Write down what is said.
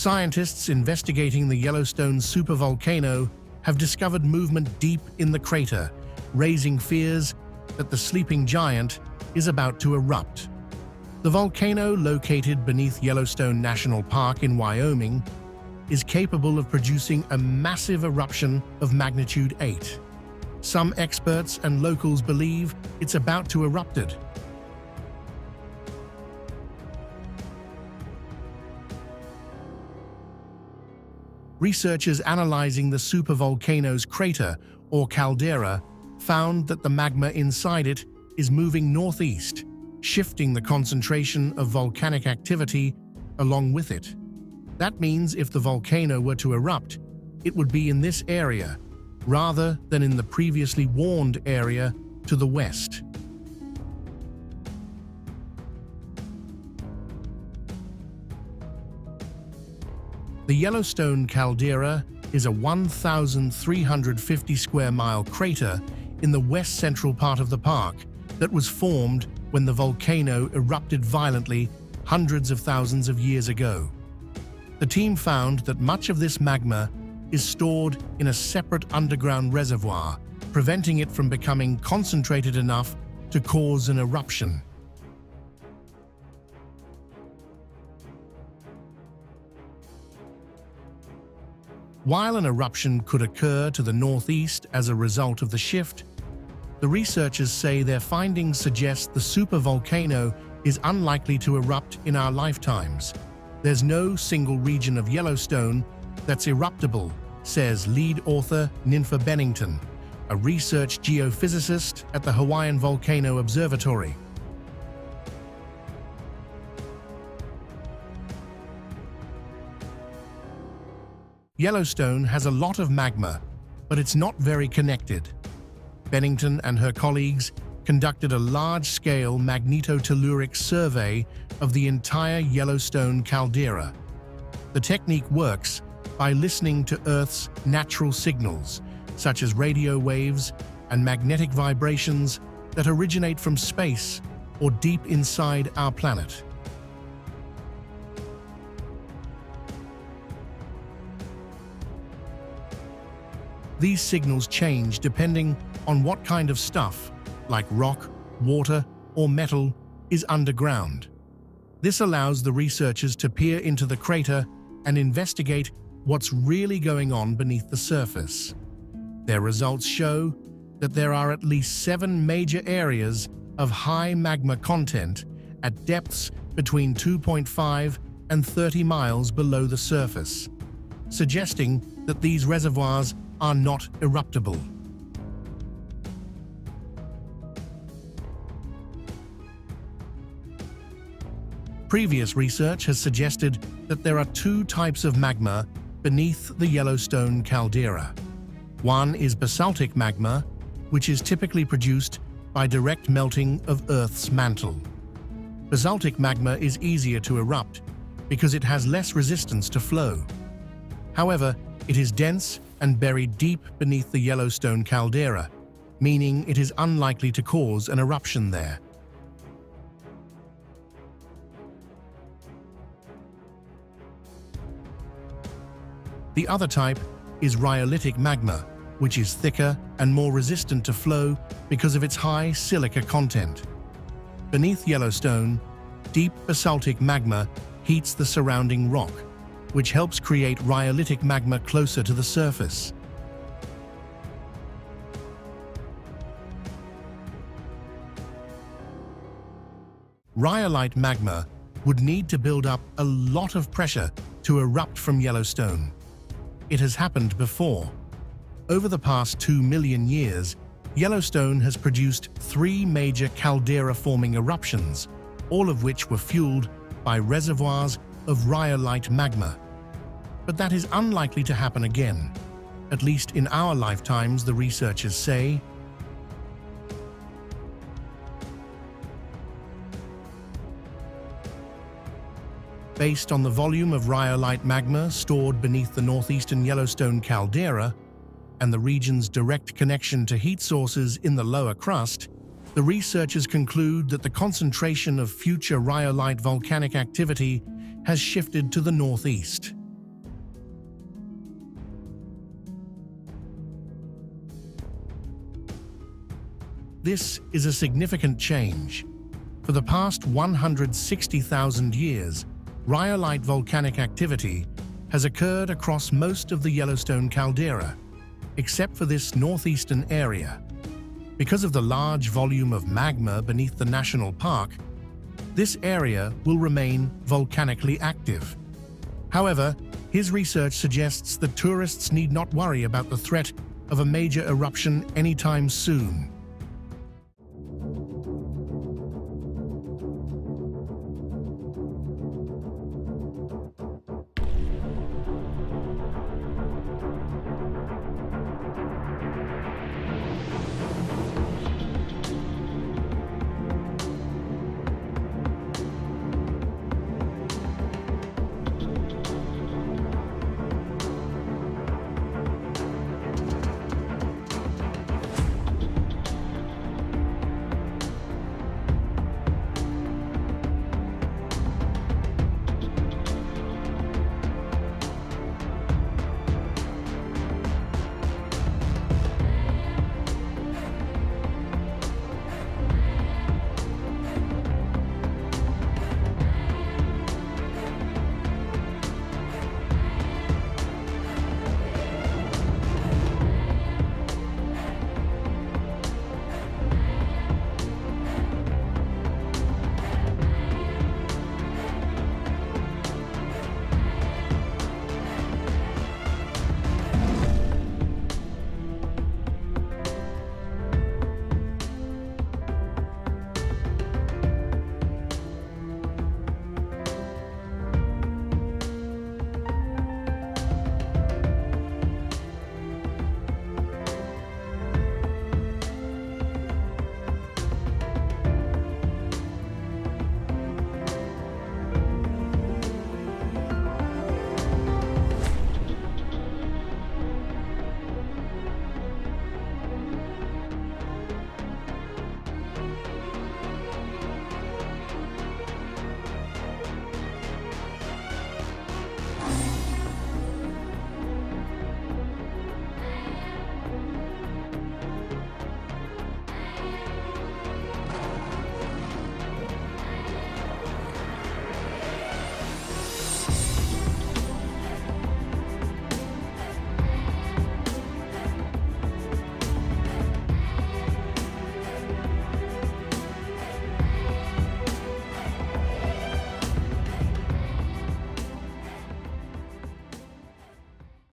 Scientists investigating the Yellowstone supervolcano have discovered movement deep in the crater, raising fears that the sleeping giant is about to erupt. The volcano, located beneath Yellowstone National Park in Wyoming, is capable of producing a massive eruption of magnitude 8. Some experts and locals believe it's about to erupt. Researchers analyzing the supervolcano's crater, or caldera, found that the magma inside it is moving northeast, shifting the concentration of volcanic activity along with it. That means if the volcano were to erupt, it would be in this area, rather than in the previously warned area to the west. The Yellowstone caldera is a 1,350 square mile crater in the west-central part of the park that was formed when the volcano erupted violently hundreds of thousands of years ago. The team found that much of this magma is stored in a separate underground reservoir, preventing it from becoming concentrated enough to cause an eruption. While an eruption could occur to the northeast as a result of the shift, the researchers say their findings suggest the supervolcano is unlikely to erupt in our lifetimes. There's no single region of Yellowstone that's eruptible, says lead author Ninfa Bennington, a research geophysicist at the Hawaiian Volcano Observatory. Yellowstone has a lot of magma, but it's not very connected. Bennington and her colleagues conducted a large-scale magnetotelluric survey of the entire Yellowstone caldera. The technique works by listening to Earth's natural signals, such as radio waves and magnetic vibrations that originate from space or deep inside our planet. These signals change depending on what kind of stuff, like rock, water, or metal, is underground. This allows the researchers to peer into the crater and investigate what's really going on beneath the surface. Their results show that there are at least 7 major areas of high magma content at depths between 2.5 and 30 miles below the surface, suggesting that these reservoirs are not eruptible. Previous research has suggested that there are 2 types of magma beneath the Yellowstone caldera. One is basaltic magma, which is typically produced by direct melting of Earth's mantle. Basaltic magma is easier to erupt because it has less resistance to flow. However, it is dense and buried deep beneath the Yellowstone caldera, meaning it is unlikely to cause an eruption there. The other type is rhyolitic magma, which is thicker and more resistant to flow because of its high silica content. Beneath Yellowstone, deep basaltic magma heats the surrounding rock, which helps create rhyolitic magma closer to the surface. Rhyolite magma would need to build up a lot of pressure to erupt from Yellowstone. It has happened before. Over the past 2 million years, Yellowstone has produced 3 major caldera-forming eruptions, all of which were fueled by reservoirs of rhyolite magma. But that is unlikely to happen again, at least in our lifetimes, the researchers say. Based on the volume of rhyolite magma stored beneath the northeastern Yellowstone caldera and the region's direct connection to heat sources in the lower crust, the researchers conclude that the concentration of future rhyolite volcanic activity has shifted to the northeast. This is a significant change. For the past 160,000 years, rhyolite volcanic activity has occurred across most of the Yellowstone caldera, except for this northeastern area. Because of the large volume of magma beneath the national park, this area will remain volcanically active. However, his research suggests that tourists need not worry about the threat of a major eruption anytime soon.